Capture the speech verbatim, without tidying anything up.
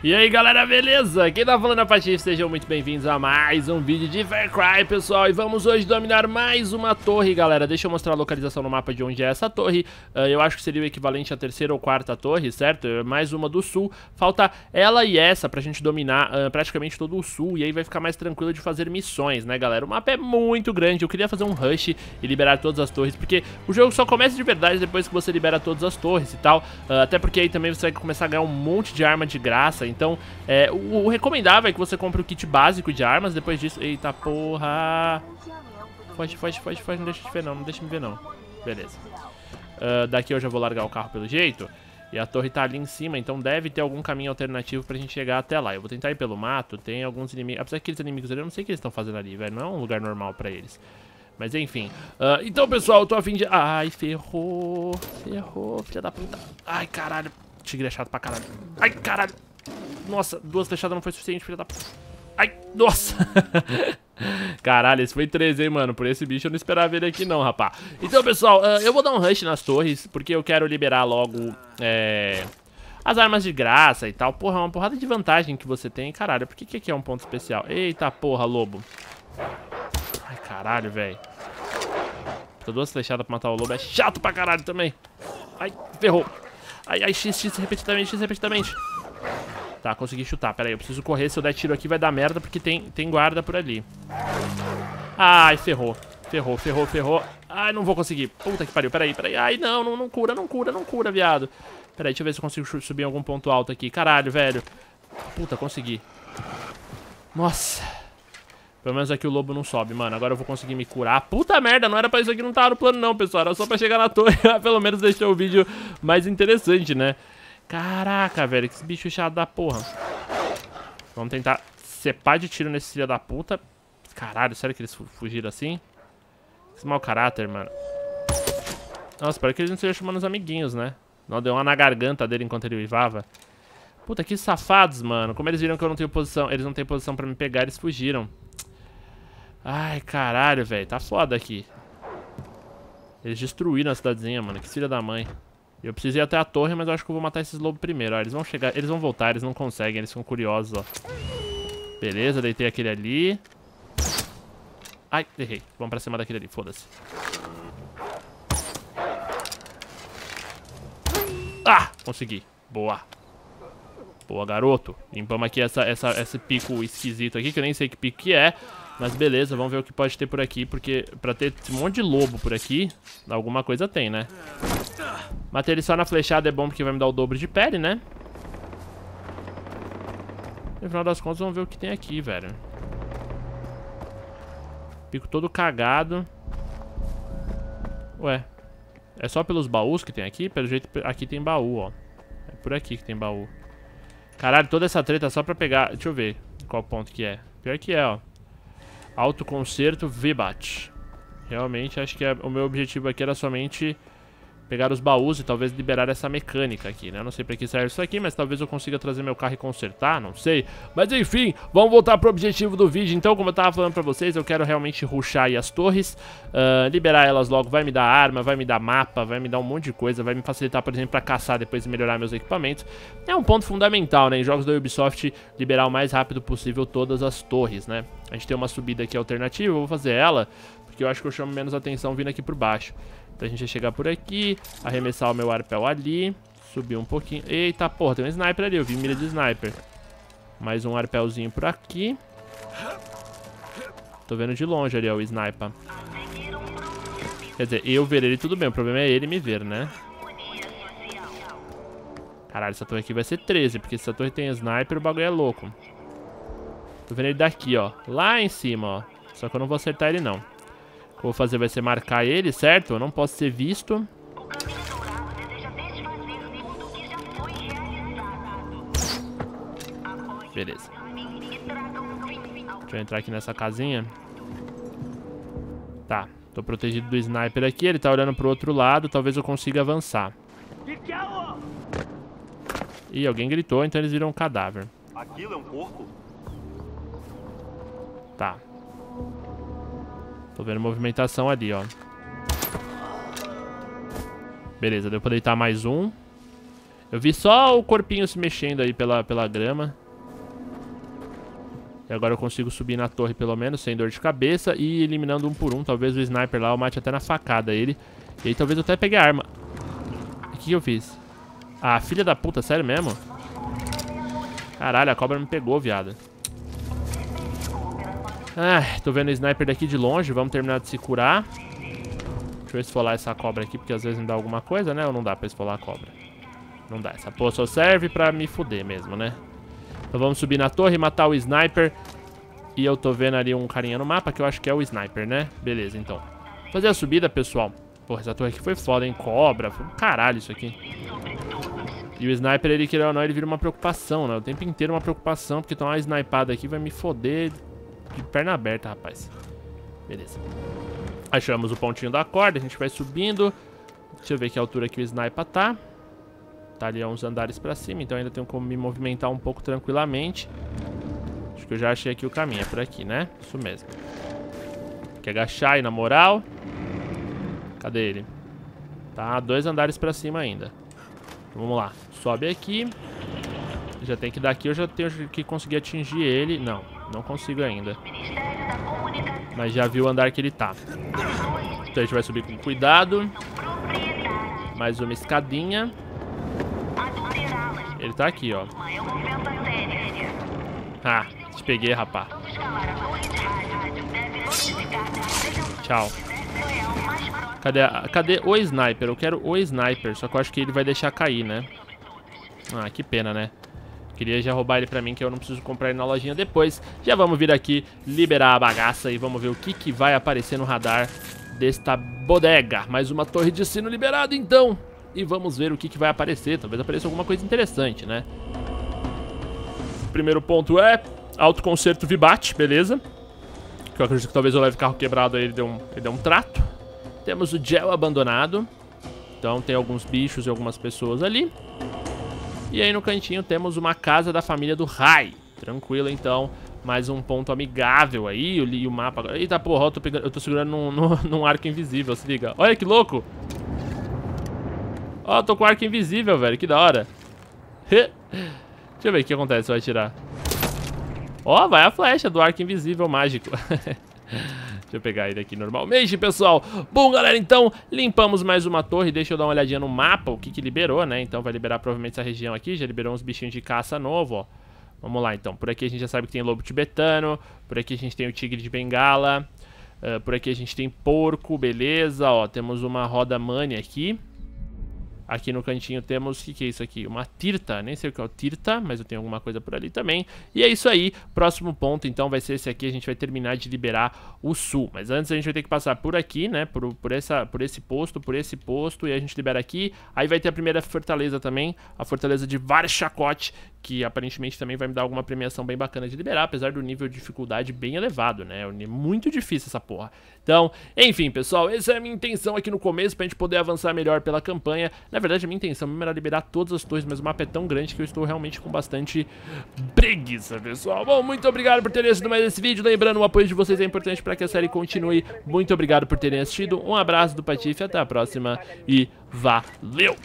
E aí galera, beleza? Quem tá falando é o Patife, sejam muito bem-vindos a mais um vídeo de Far Cry, pessoal. E vamos hoje dominar mais uma torre, galera. Deixa eu mostrar a localização no mapa de onde é essa torre. uh, Eu acho que seria o equivalente à terceira ou quarta torre, certo? Mais uma do sul. Falta ela e essa pra gente dominar uh, praticamente todo o sul. E aí vai ficar mais tranquilo de fazer missões, né galera? O mapa é muito grande, eu queria fazer um rush e liberar todas as torres, porque o jogo só começa de verdade depois que você libera todas as torres e tal. uh, Até porque aí também você vai começar a ganhar um monte de arma de graça. Então, é, o, o recomendável é que você compre o kit básico de armas. Depois disso... Eita porra! Foge, foge, foge, foge. Não deixa de ver não, não deixa me ver não. Beleza. Uh, daqui eu já vou largar o carro pelo jeito. E a torre tá ali em cima, então deve ter algum caminho alternativo pra gente chegar até lá. Eu vou tentar ir pelo mato, tem alguns inimigos... Apesar que aqueles inimigos ali, eu não sei o que eles estão fazendo ali, velho. Não é um lugar normal pra eles. Mas enfim. Uh, então, pessoal, eu tô a fim de... Ai, ferrou. Ferrou, filha da puta. Ai, caralho. Tigre é chato pra caralho. Ai, caralho. Nossa, duas flechadas não foi suficiente, filha da... Ai, nossa. Caralho, esse foi treze, hein, mano. Por esse bicho eu não esperava ele aqui não, rapá. Então, pessoal, uh, eu vou dar um rush nas torres, porque eu quero liberar logo é, as armas de graça e tal. Porra, é uma porrada de vantagem que você tem. Caralho, por que que aqui é um ponto especial? Eita porra, lobo. Ai, caralho, velho. Duas flechadas pra matar o lobo é chato pra caralho também. Ai, ferrou. Ai, ai, x, x, repetidamente, x, repetidamente. Tá, consegui chutar, pera aí, eu preciso correr, se eu der tiro aqui vai dar merda, porque tem, tem guarda por ali. Ai, ferrou, ferrou, ferrou, ferrou. Ai, não vou conseguir, puta que pariu, pera aí, pera aí. Ai, não, não, não cura, não cura, não cura, viado. Pera aí, deixa eu ver se eu consigo subir em algum ponto alto aqui, caralho, velho. Puta, consegui. Nossa. Pelo menos aqui o lobo não sobe, mano. Agora eu vou conseguir me curar. Puta merda, não era pra isso aqui, não tava no plano não, pessoal. Era só pra chegar na torre, pelo menos deixou o vídeo mais interessante, né? Caraca, velho, que bicho chato da porra. Vamos tentar cepar de tiro nesse filho da puta. Caralho, sério que eles fugiram assim? Que mau caráter, mano. Nossa, espero que eles não estejam chamando os amiguinhos, né? Não, deu uma na garganta dele enquanto ele uivava. Puta, que safados, mano. Como eles viram que eu não tenho posição, eles não têm posição pra me pegar, eles fugiram. Ai, caralho, velho, tá foda aqui. Eles destruíram a cidadezinha, mano, que filha da mãe. Eu preciso ir até a torre, mas eu acho que eu vou matar esses lobos primeiro, ó. Eles vão chegar, eles vão voltar, eles não conseguem, eles são curiosos, ó. Beleza, deitei aquele ali. Ai, errei. Vamos pra cima daquele ali, foda-se. Ah, consegui. Boa. Boa, garoto. Limpamos aqui essa, essa, esse pico esquisito aqui, que eu nem sei que pico que é. Mas beleza, vamos ver o que pode ter por aqui, porque pra ter esse monte de lobo por aqui, alguma coisa tem, né? Matei ele só na flechada é bom porque vai me dar o dobro de pele, né? E no final das contas vamos ver o que tem aqui, velho. Pico todo cagado. Ué, é só pelos baús que tem aqui? Pelo jeito aqui tem baú, ó. É por aqui que tem baú. Caralho, toda essa treta é só pra pegar... Deixa eu ver qual ponto que é. Pior que é, ó. Autoconserto V-Bat. Realmente acho que é, o meu objetivo aqui era somente pegar os baús e talvez liberar essa mecânica aqui, né? Eu não sei pra que serve isso aqui, mas talvez eu consiga trazer meu carro e consertar, não sei. Mas enfim, vamos voltar pro objetivo do vídeo. Então, como eu tava falando pra vocês, eu quero realmente rushar aí as torres, uh, liberar elas logo. Vai me dar arma, vai me dar mapa, vai me dar um monte de coisa. Vai me facilitar, por exemplo, pra caçar depois e melhorar meus equipamentos. É um ponto fundamental, né? Em jogos da Ubisoft, liberar o mais rápido possível todas as torres, né? A gente tem uma subida aqui alternativa, eu vou fazer ela, porque eu acho que eu chamo menos atenção vindo aqui por baixo. Então a gente vai chegar por aqui, arremessar o meu arpel ali, subir um pouquinho. Eita porra, tem um sniper ali, eu vi mira de sniper. Mais um arpelzinho por aqui. Tô vendo de longe ali, ó, o sniper. Quer dizer, eu ver ele tudo bem, o problema é ele me ver, né? Caralho, essa torre aqui vai ser treze, porque se essa torre tem sniper, o bagulho é louco. Tô vendo ele daqui, ó, lá em cima, ó. Só que eu não vou acertar ele, não. O que eu vou fazer vai ser marcar ele, certo? Eu não posso ser visto. Beleza. Deixa eu entrar aqui nessa casinha. Tá, tô protegido do sniper aqui. Ele tá olhando pro outro lado, talvez eu consiga avançar. Ih, alguém gritou, então eles viram um cadáver. Aquilo é um corpo? Tá. Tô vendo movimentação ali, ó. Beleza, deu pra deitar mais um. Eu vi só o corpinho se mexendo aí pela, pela grama. E agora eu consigo subir na torre pelo menos, sem dor de cabeça. E eliminando um por um. Talvez o sniper lá eu mate até na facada ele. E aí talvez eu até pegue a arma. O que eu fiz? Ah, filha da puta, sério mesmo? Caralho, a cobra me pegou, viado. Ah, tô vendo o sniper daqui de longe. Vamos terminar de se curar. Deixa eu esfolar essa cobra aqui, porque às vezes me dá alguma coisa, né? Ou não dá pra esfolar a cobra? Não dá, essa porra só serve pra me fuder mesmo, né? Então vamos subir na torre, matar o sniper. E eu tô vendo ali um carinha no mapa, que eu acho que é o sniper, né? Beleza, então fazer a subida, pessoal. Porra, essa torre aqui foi foda, hein? Cobra, foi um caralho isso aqui. E o sniper, ele, queira ou não, ele vira uma preocupação, né? O tempo inteiro uma preocupação, porque tomar uma snipada aqui vai me foder de perna aberta, rapaz. Beleza. Achamos o pontinho da corda, a gente vai subindo. Deixa eu ver que altura que o sniper tá. Tá ali uns andares pra cima, então ainda tenho como me movimentar um pouco tranquilamente. Acho que eu já achei aqui o caminho, é por aqui, né? Isso mesmo. Tem que agachar aí, na moral. Cadê ele? Tá, dois andares pra cima ainda. Então, vamos lá, sobe aqui. Já tem que dar aqui, eu já tenho que conseguir atingir ele. Não, não consigo ainda. Mas já vi o andar que ele tá. Então a gente vai subir com cuidado. Mais uma escadinha. Ele tá aqui, ó. Ah, te peguei, rapá. Tchau. Cadê, a, cadê o sniper? Eu quero o sniper, só que eu acho que ele vai deixar cair, né? Ah, que pena, né? Queria já roubar ele pra mim, que eu não preciso comprar ele na lojinha depois. Já vamos vir aqui, liberar a bagaça e vamos ver o que, que vai aparecer no radar desta bodega. Mais uma torre de sino liberada, então. E vamos ver o que, que vai aparecer. Talvez apareça alguma coisa interessante, né? O primeiro ponto é Autoconserto V-Bat, beleza? Que eu acredito que talvez eu leve carro quebrado aí, ele deu um, ele deu um trato. Temos o gel abandonado. Então tem alguns bichos e algumas pessoas ali. E aí no cantinho temos uma casa da família do Rai. Tranquilo, então. Mais um ponto amigável aí. Eu li o mapa agora. Eita porra, eu tô, pegando, eu tô segurando num, num, num arco invisível, se liga. Olha que louco! Ó, oh, tô com arco invisível, velho, que da hora. Deixa eu ver o que acontece se eu atirar. Ó, oh, vai a flecha do arco invisível mágico. Deixa eu pegar ele aqui normalmente, pessoal. Bom, galera, então limpamos mais uma torre. Deixa eu dar uma olhadinha no mapa, o que que liberou, né? Então vai liberar provavelmente essa região aqui. Já liberou uns bichinhos de caça novo, ó. Vamos lá, então. Por aqui a gente já sabe que tem lobo tibetano. Por aqui a gente tem o tigre de bengala. uh, Por aqui a gente tem porco, beleza. Ó, temos uma roda mania aqui. Aqui no cantinho temos, o que, que é isso aqui? Uma tirta, nem sei o que é o tirta, mas eu tenho alguma coisa por ali também. E é isso aí, próximo ponto então vai ser esse aqui, a gente vai terminar de liberar o sul. Mas antes a gente vai ter que passar por aqui, né, por, por, essa, por esse posto, por esse posto, e a gente libera aqui. Aí vai ter a primeira fortaleza também, a fortaleza de Varchacote, que aparentemente também vai me dar alguma premiação bem bacana de liberar, apesar do nível de dificuldade bem elevado, né? É muito difícil essa porra. Então, enfim, pessoal, essa é a minha intenção aqui no começo, pra gente poder avançar melhor pela campanha. Na verdade, a minha intenção mesmo era liberar todas as torres, mas o mapa é tão grande que eu estou realmente com bastante preguiça, pessoal. Bom, muito obrigado por terem assistido mais esse vídeo. Lembrando, o apoio de vocês é importante para que a série continue. Muito obrigado por terem assistido. Um abraço do Patife, até a próxima e valeu!